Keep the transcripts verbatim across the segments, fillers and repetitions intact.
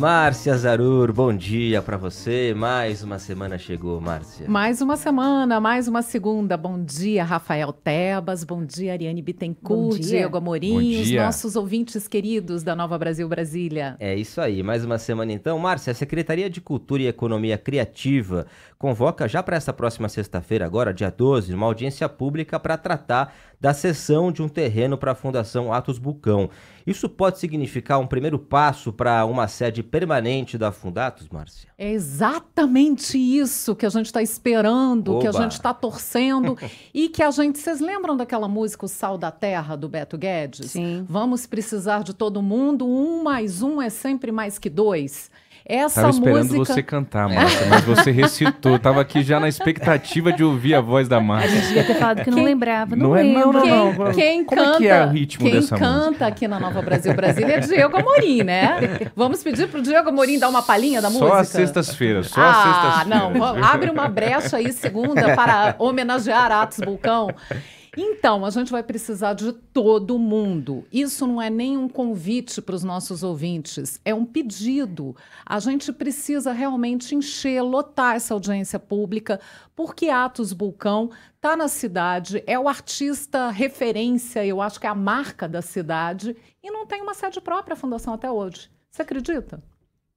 Márcia Zarur, bom dia para você. Mais uma semana chegou, Márcia. Mais uma semana, mais uma segunda. Bom dia, Rafael Tebas. Bom dia, Ariane Bittencourt, dia. Diego Amorim, os nossos ouvintes queridos da Nova Brasil Brasília. É isso aí, mais uma semana então. Márcia, a Secretaria de Cultura e Economia Criativa convoca já para essa próxima sexta-feira, agora, dia doze, uma audiência pública para tratar da cessão de um terreno para a Fundação Athos Bulcão. Isso pode significar um primeiro passo para uma sede permanente da Fundatos, Márcia? É exatamente isso que a gente está esperando, Oba. que a gente está torcendo e que a gente... Vocês lembram daquela música O Sal da Terra, do Beto Guedes? Sim. Vamos precisar de todo mundo, um mais um é sempre mais que dois. Essa tava esperando música... você cantar, Márcia, mas você recitou. Tava aqui já na expectativa de ouvir a voz da Márcia. Eu devia ter falado que não quem... lembrava. Não, não é, não, não, quem, não. Quem Como canta, é que é o ritmo quem dessa canta música? Aqui na Nova Brasil Brasília é Diego Amorim, né? Vamos pedir pro Diego Amorim dar uma palhinha da só música? Às sextas-feiras, só às sextas-feiras. Ah, não. Abre uma brecha aí, segunda, para homenagear a Athos Bulcão. Então, a gente vai precisar de todo mundo. Isso não é nem um convite para os nossos ouvintes, é um pedido. A gente precisa realmente encher, lotar essa audiência pública, porque Athos Bulcão está na cidade, é o artista referência, eu acho que é a marca da cidade, e não tem uma sede própria a Fundação até hoje. Você acredita?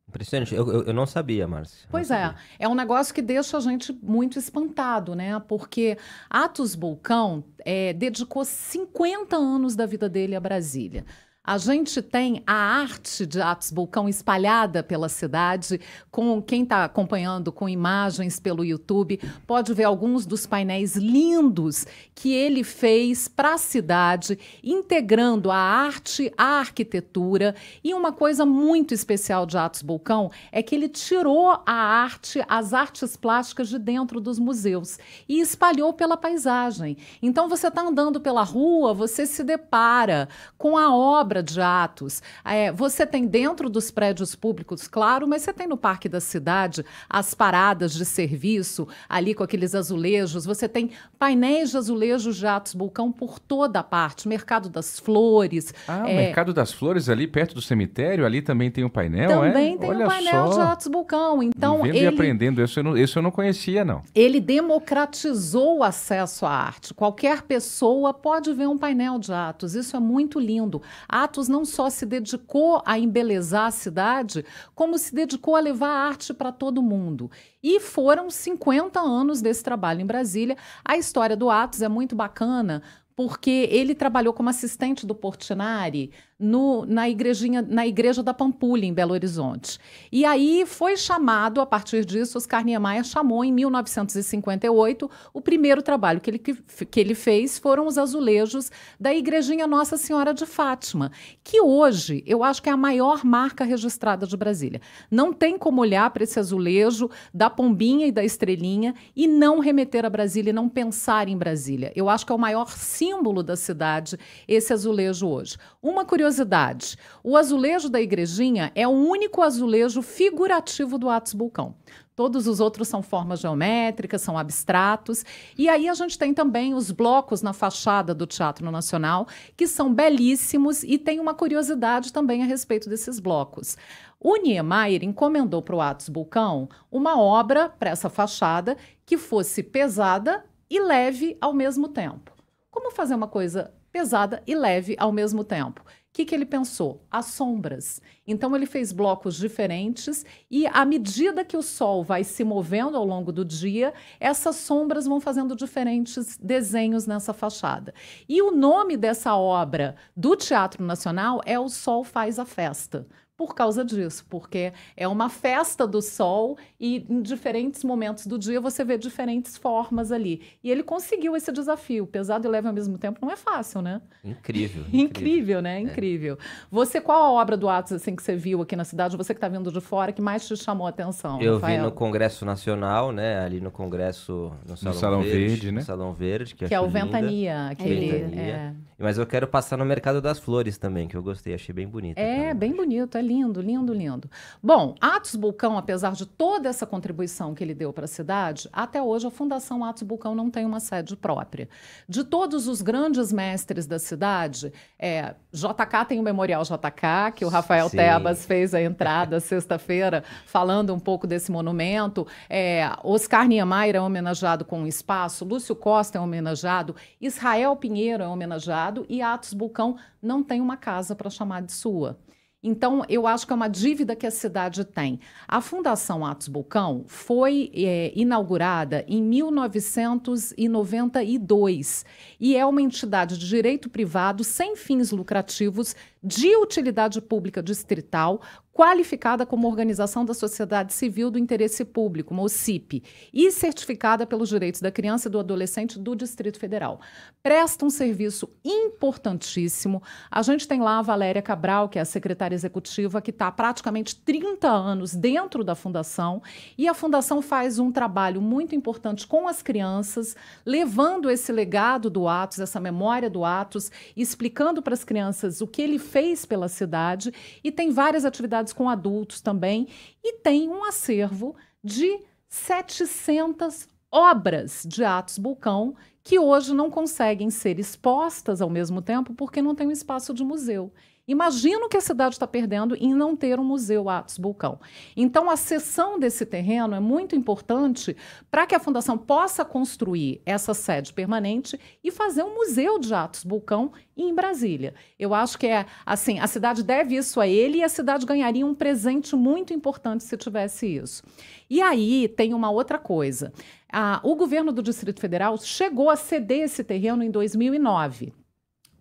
Impressionante. Eu, eu, eu não sabia, Márcia. Pois é. É um negócio que deixa a gente muito espantado, né? Porque Athos Bulcão é, dedicou cinquenta anos da vida dele a Brasília. A gente tem a arte de Athos Bulcão espalhada pela cidade, com quem está acompanhando com imagens pelo YouTube, pode ver alguns dos painéis lindos que ele fez para a cidade, integrando a arte à arquitetura. E uma coisa muito especial de Athos Bulcão é que ele tirou a arte, as artes plásticas de dentro dos museus e espalhou pela paisagem. Então você está andando pela rua, você se depara com a obra de Athos. É, você tem dentro dos prédios públicos, claro, mas você tem no Parque da Cidade as paradas de serviço, ali com aqueles azulejos, você tem painéis de azulejos de Athos Bulcão por toda a parte, Mercado das Flores. Ah, é... o Mercado das Flores ali perto do cemitério, ali também tem um painel, Também é? tem Olha um painel só. de Athos Bulcão. Então, Vendo ele... e aprendendo, isso eu, não, isso eu não conhecia, não. Ele democratizou o acesso à arte. Qualquer pessoa pode ver um painel de Athos, isso é muito lindo. Athos não só se dedicou a embelezar a cidade, como se dedicou a levar a arte para todo mundo. E foram cinquenta anos desse trabalho em Brasília. A história do Athos é muito bacana, porque ele trabalhou como assistente do Portinari no, na, igrejinha, na igreja da Pampulha, em Belo Horizonte. E aí foi chamado, a partir disso, Oscar Niemeyer chamou em mil novecentos e cinquenta e oito, o primeiro trabalho que ele, que, que ele fez foram os azulejos da igrejinha Nossa Senhora de Fátima, que hoje eu acho que é a maior marca registrada de Brasília. Não tem como olhar para esse azulejo da pombinha e da estrelinha e não remeter a Brasília e não pensar em Brasília. Eu acho que é o maior símbolo da cidade, esse azulejo hoje. Uma curiosidade, o azulejo da igrejinha é o único azulejo figurativo do Athos Bulcão. Todos os outros são formas geométricas, são abstratos. E aí a gente tem também os blocos na fachada do Teatro Nacional, que são belíssimos, e tem uma curiosidade também a respeito desses blocos. O Niemeyer encomendou para o Athos Bulcão uma obra para essa fachada que fosse pesada e leve ao mesmo tempo. Como fazer uma coisa pesada e leve ao mesmo tempo? O que, que ele pensou? As sombras. Então, ele fez blocos diferentes e, à medida que o sol vai se movendo ao longo do dia, essas sombras vão fazendo diferentes desenhos nessa fachada. E o nome dessa obra do Teatro Nacional é O Sol Faz a Festa. Por causa disso, porque é uma festa do sol e em diferentes momentos do dia você vê diferentes formas ali. E ele conseguiu esse desafio, pesado e leve ao mesmo tempo, não é fácil, né? Incrível. Incrível, incrível né? É. Incrível. Você, qual a obra do Athos assim, que você viu aqui na cidade, você que está vindo de fora, que mais te chamou a atenção? Eu Rafael? vi no Congresso Nacional, né? Ali no Congresso, no Salão, no Salão Verde, Verde, né? No Salão Verde, que, que é o Ventania. Aquele, Ventania. É. Mas eu quero passar no Mercado das Flores também, que eu gostei, achei bem bonito. É, também. bem bonito, é lindo. lindo, lindo, lindo. Bom, Athos Bulcão, apesar de toda essa contribuição que ele deu para a cidade, até hoje a Fundação Athos Bulcão não tem uma sede própria. De todos os grandes mestres da cidade, é, J K tem o Memorial J K, que o Rafael Sim. Tebas fez a entrada sexta-feira, falando um pouco desse monumento. É, Oscar Niemeyer é homenageado com o espaço, Lúcio Costa é homenageado, Israel Pinheiro é homenageado e Athos Bulcão não tem uma casa para chamar de sua. Então, eu acho que é uma dívida que a cidade tem. A Fundação Athos Bulcão foi é, inaugurada em mil novecentos e noventa e dois e é uma entidade de direito privado sem fins lucrativos de utilidade pública distrital, qualificada como Organização da Sociedade Civil do Interesse Público, MOCIP, e certificada pelos direitos da criança e do adolescente do Distrito Federal. Presta um serviço importantíssimo. A gente tem lá a Valéria Cabral, que é a secretária executiva, que está há praticamente trinta anos dentro da Fundação, e a Fundação faz um trabalho muito importante com as crianças, levando esse legado do Athos, essa memória do Athos, explicando para as crianças o que ele fez pela cidade, e tem várias atividades com adultos também, e tem um acervo de setecentas obras de Athos Bulcão que hoje não conseguem ser expostas ao mesmo tempo porque não tem um espaço de museu. Imagino que a cidade está perdendo em não ter um museu Athos Bulcão. Então, a cessão desse terreno é muito importante para que a Fundação possa construir essa sede permanente e fazer um museu de Athos Bulcão em Brasília. Eu acho que é assim, a cidade deve isso a ele e a cidade ganharia um presente muito importante se tivesse isso. E aí tem uma outra coisa. Ah, o governo do Distrito Federal chegou a ceder esse terreno em dois mil e nove.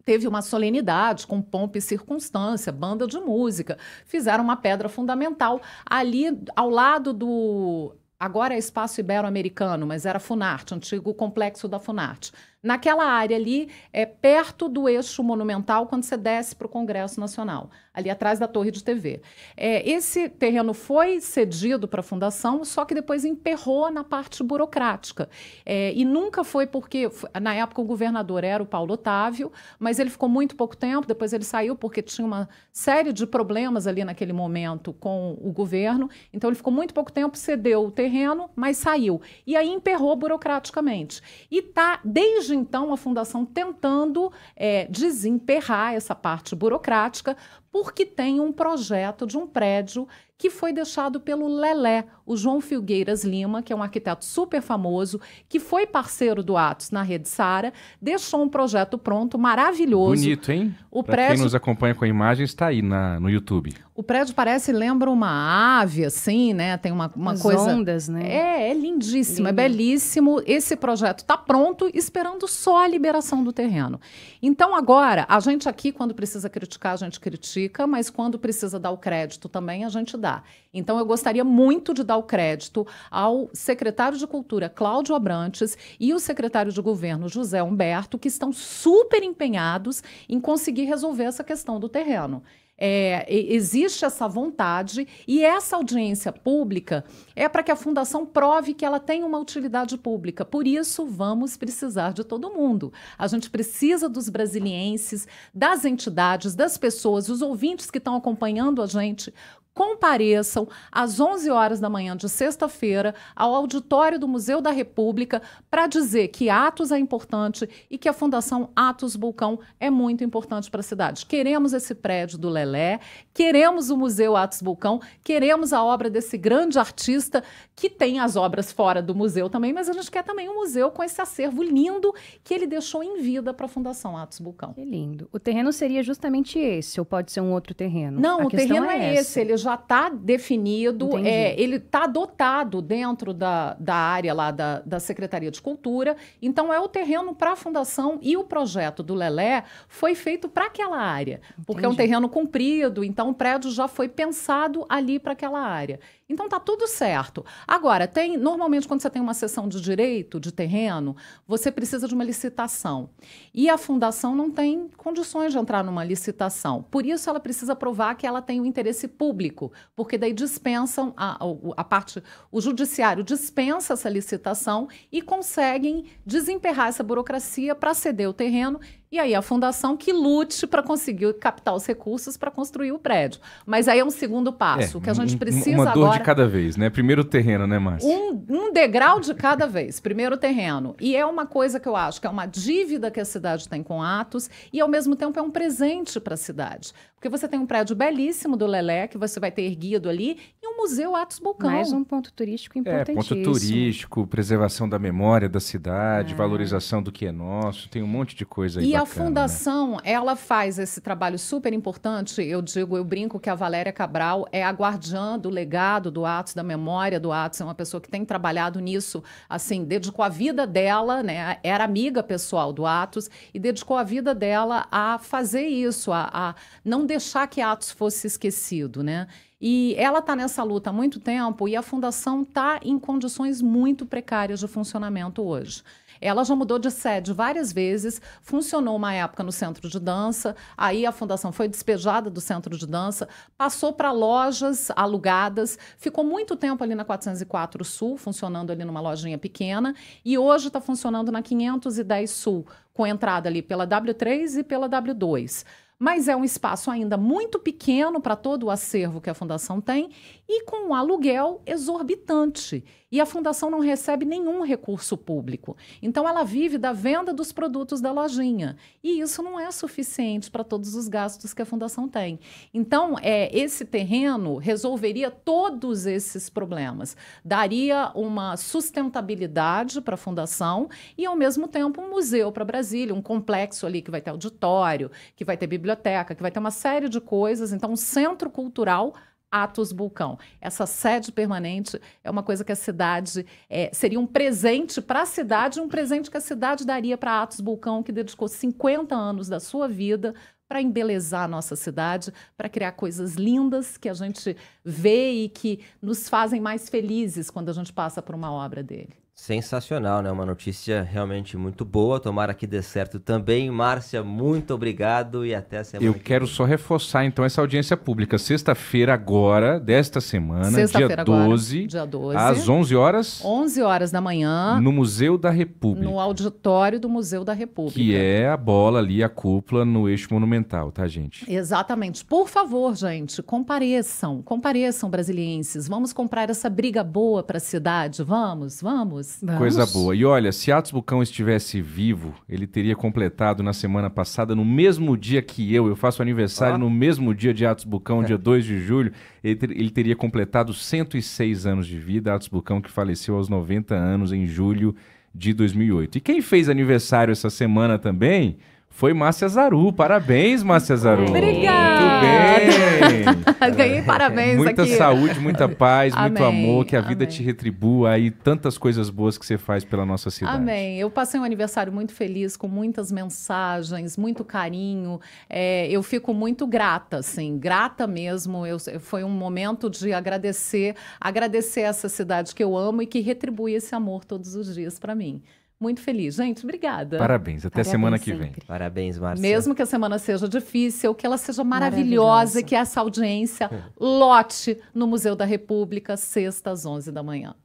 Teve uma solenidade com pompa e circunstância, banda de música, fizeram uma pedra fundamental ali ao lado do... Agora é Espaço Ibero-Americano, mas era Funarte, antigo complexo da Funarte. Naquela área ali, é perto do eixo monumental, quando você desce para o Congresso Nacional, ali atrás da Torre de T V. É, esse terreno foi cedido para a Fundação, só que depois emperrou na parte burocrática. É, e nunca foi porque, na época, o governador era o Paulo Otávio, mas ele ficou muito pouco tempo, depois ele saiu porque tinha uma série de problemas ali naquele momento com o governo. Então, ele ficou muito pouco tempo, cedeu o terreno, mas saiu. E aí emperrou burocraticamente. E está, desde então, a Fundação tentando é, desemperrar essa parte burocrática, porque tem um projeto de um prédio que foi deixado pelo Lelé, o João Filgueiras Lima, que é um arquiteto super famoso, que foi parceiro do Athos na Rede Sara, deixou um projeto pronto, maravilhoso. Bonito, hein? O pra prédio... quem nos acompanha com a imagem, está aí na, no YouTube. O prédio parece, lembra uma ave, assim, né? Tem uma, uma coisa... As ondas, né? É, é lindíssimo, lindo. É belíssimo. Esse projeto está pronto, esperando só a liberação do terreno. Então, agora, a gente aqui, quando precisa criticar, a gente critica, mas quando precisa dar o crédito também, a gente dá. Então, eu gostaria muito de dar o crédito ao secretário de Cultura, Cláudio Abrantes, e o secretário de Governo, José Humberto, que estão super empenhados em conseguir resolver essa questão do terreno. É, existe essa vontade e essa audiência pública é para que a Fundação prove que ela tem uma utilidade pública. Por isso, vamos precisar de todo mundo. A gente precisa dos brasilienses, das entidades, das pessoas, os ouvintes que estão acompanhando a gente. Compareçam às onze horas da manhã de sexta-feira ao auditório do Museu da República para dizer que Athos é importante e que a Fundação Athos Bulcão é muito importante para a cidade. Queremos esse prédio do Lelé, queremos o Museu Athos Bulcão, queremos a obra desse grande artista que tem as obras fora do museu também, mas a gente quer também um museu com esse acervo lindo que ele deixou em vida para a Fundação Athos Bulcão. Que lindo. O terreno seria justamente esse, ou pode ser um outro terreno? Não, a o terreno é, é esse. Ele já está definido, é, ele está dotado dentro da, da área lá da, da Secretaria de Cultura, então é o terreno para a Fundação e o projeto do Lelé foi feito para aquela área, porque Entendi. É um terreno comprido, então o prédio já foi pensado ali para aquela área. Então tá tudo certo. Agora, tem, normalmente quando você tem uma cessão de direito de terreno, você precisa de uma licitação. E a Fundação não tem condições de entrar numa licitação. Por isso ela precisa provar que ela tem o interesse público, porque daí dispensam a, a parte, o judiciário dispensa essa licitação e conseguem desemperrar essa burocracia para ceder o terreno E aí a fundação que lute para conseguir captar os recursos para construir o prédio. Mas aí é um segundo passo, é, que a gente precisa uma agora... Uma dor de cada vez, né? Primeiro o terreno, né, Márcia? Um, um degrau de cada vez. Primeiro o terreno. E é uma coisa que eu acho que é uma dívida que a cidade tem com Athos e, ao mesmo tempo, é um presente para a cidade. Porque você tem um prédio belíssimo do Lelé, que você vai ter erguido ali, e um museu Athos Bulcão. Mais um ponto turístico importantíssimo. É, ponto turístico, preservação da memória da cidade, é. valorização do que é nosso, tem um monte de coisa aí. E a fundação, ela faz esse trabalho super importante. Eu digo, eu brinco que a Valéria Cabral é a guardiã do legado do Athos, da memória do Athos. É uma pessoa que tem trabalhado nisso, assim, dedicou a vida dela, né? Era amiga pessoal do Athos e dedicou a vida dela a fazer isso, a, a não deixar que Athos fosse esquecido, né? E ela está nessa luta há muito tempo e a fundação está em condições muito precárias de funcionamento hoje. Ela já mudou de sede várias vezes, funcionou uma época no centro de dança, aí a fundação foi despejada do centro de dança, passou para lojas alugadas, ficou muito tempo ali na quatrocentos e quatro Sul, funcionando ali numa lojinha pequena, e hoje está funcionando na quinhentos e dez Sul, com entrada ali pela W três e pela W dois. Mas é um espaço ainda muito pequeno para todo o acervo que a fundação tem e com um aluguel exorbitante. E a fundação não recebe nenhum recurso público. Então, ela vive da venda dos produtos da lojinha. E isso não é suficiente para todos os gastos que a fundação tem. Então, é, esse terreno resolveria todos esses problemas. Daria uma sustentabilidade para a fundação e, ao mesmo tempo, um museu para Brasília, um complexo ali que vai ter auditório, que vai ter biblioteca, que vai ter uma série de coisas. Então, um centro cultural Athos Bulcão. Essa sede permanente é uma coisa que a cidade... É, seria um presente para a cidade, um presente que a cidade daria para Athos Bulcão, que dedicou cinquenta anos da sua vida para embelezar a nossa cidade, para criar coisas lindas que a gente vê e que nos fazem mais felizes quando a gente passa por uma obra dele. Sensacional, né? Uma notícia realmente muito boa. Tomara que dê certo também. Márcia, muito obrigado e até a semana Eu que quero vem. Só reforçar, então, essa audiência pública. Sexta-feira agora, desta semana, Sexta-feira dia, doze, dia doze, às onze horas. onze horas da manhã. No Museu da República. No auditório do Museu da República. Que é a bola ali, a cúpula no eixo monumental, tá, gente? Exatamente. Por favor, gente, compareçam. Compareçam, brasilienses. Vamos comprar essa briga boa para a cidade. Vamos, vamos. Vamos. Coisa boa. E olha, se Athos Bulcão estivesse vivo, ele teria completado na semana passada, no mesmo dia que eu, eu faço aniversário ah. no mesmo dia de Athos Bulcão, é. dia dois de julho, ele, ter, ele teria completado cento e seis anos de vida, Athos Bulcão que faleceu aos noventa anos em julho de dois mil e oito. E quem fez aniversário essa semana também foi Márcia Zarur. Parabéns, Márcia Zarur. Obrigada. Muito bem. Ganhei parabéns muita aqui. Muita saúde, muita paz, amém, muito amor, que a amém. vida te retribua aí tantas coisas boas que você faz pela nossa cidade. Amém. Eu passei um aniversário muito feliz, com muitas mensagens, muito carinho. É, eu fico muito grata, assim, grata mesmo. Eu, foi um momento de agradecer, agradecer essa cidade que eu amo e que retribui esse amor todos os dias para mim. Muito feliz. Gente, obrigada. Parabéns. Até Parabéns semana que sempre. vem. Parabéns, Márcia. Mesmo que a semana seja difícil, que ela seja maravilhosa, maravilhosa. Que essa audiência lote no Museu da República, sexta às onze da manhã.